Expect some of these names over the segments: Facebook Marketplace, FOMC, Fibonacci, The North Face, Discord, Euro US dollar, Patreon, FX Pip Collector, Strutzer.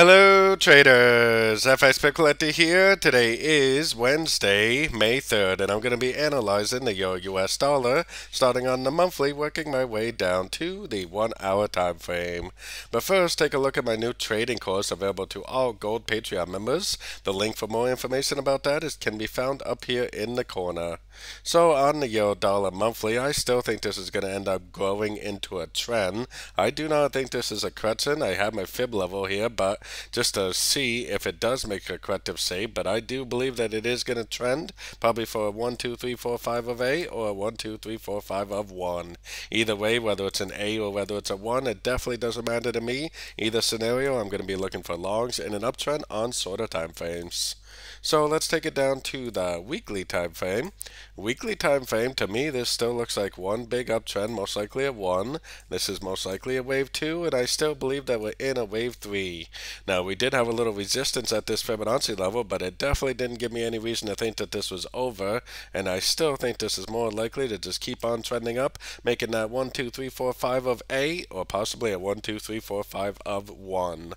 Hello traders, FX Pip Collector here. Today is Wednesday, May 3rd, and I'm going to be analyzing the Euro US dollar, starting on the monthly, working my way down to the 1 hour time frame. But first, take a look at my new trading course available to all Gold Patreon members. The link for more information about that can be found up here in the corner. So on the Euro dollar monthly, I still think this is going to end up growing into a trend. I do not think this is a correction. I have my fib level here, but just to see if it does make a corrective save, but I do believe that it is going to trend probably for a 1, 2, 3, 4, 5 of A or a 1, 2, 3, 4, 5 of 1. Either way, whether it's an A or whether it's a 1, it definitely doesn't matter to me. Either scenario, I'm going to be looking for longs in an uptrend on shorter time frames. So let's take it down to the weekly time frame. Weekly time frame, to me, this still looks like one big uptrend, most likely a 1. This is most likely a wave 2, and I still believe that we're in a wave 3. Now, we did have a little resistance at this Fibonacci level, but it definitely didn't give me any reason to think that this was over, and I still think this is more likely to just keep on trending up, making that 1, 2, 3, 4, 5 of A, or possibly a 1, 2, 3, 4, 5 of 1.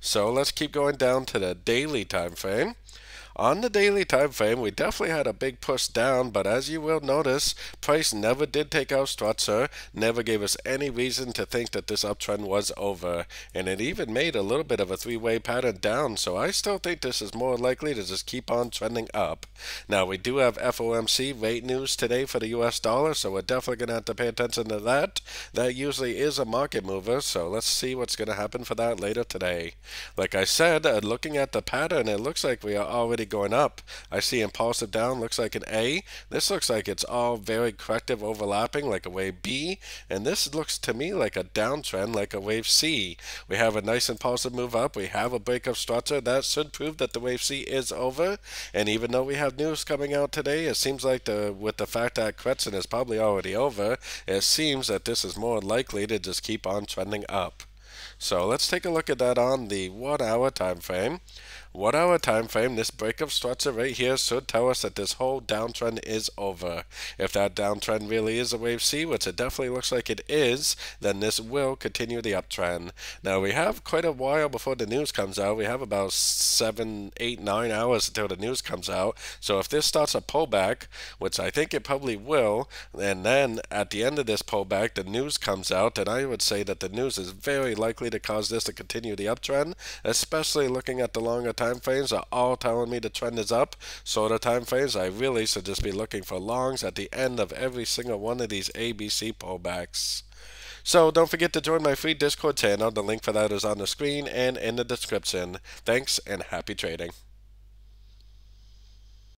So let's keep going down to the daily time frame. On the daily time frame, we definitely had a big push down, but as you will notice, price never did take out Strutzer, never gave us any reason to think that this uptrend was over, and it even made a little bit of a three-way pattern down, so I still think this is more likely to just keep on trending up. Now, we do have FOMC rate news today for the US dollar, so we're definitely going to have to pay attention to that. That usually is a market mover, so let's see what's going to happen for that later today. Like I said, looking at the pattern, it looks like we are already going up. I see impulsive down, looks like an A. This looks like it's all very corrective, overlapping, like a wave B, and this looks to me like a downtrend, like a wave C. We have a nice impulsive move up, we have a break of Strutzer. That should prove that the wave C is over, and even though we have news coming out today, it seems like with the fact that correction is probably already over, it seems that this is more likely to just keep on trending up. So let's take a look at that on the 1 hour time frame. 1 hour time frame, this break of Strutzer right here should tell us that this whole downtrend is over. If that downtrend really is a wave C, which it definitely looks like it is, then this will continue the uptrend. Now, we have quite a while before the news comes out. We have about 7, 8, 9 hours until the news comes out. So if this starts a pullback, which I think it probably will, and then at the end of this pullback the news comes out, then I would say that the news is very likely to cause this to continue the uptrend, especially looking at the longer time frames are all telling me the trend is up. Shorter time frames, I really should just be looking for longs at the end of every single one of these ABC pullbacks. So don't forget to join my free Discord channel. The link for that is on the screen and in the description. Thanks and happy trading.